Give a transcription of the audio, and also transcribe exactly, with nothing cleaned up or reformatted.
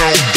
Rock.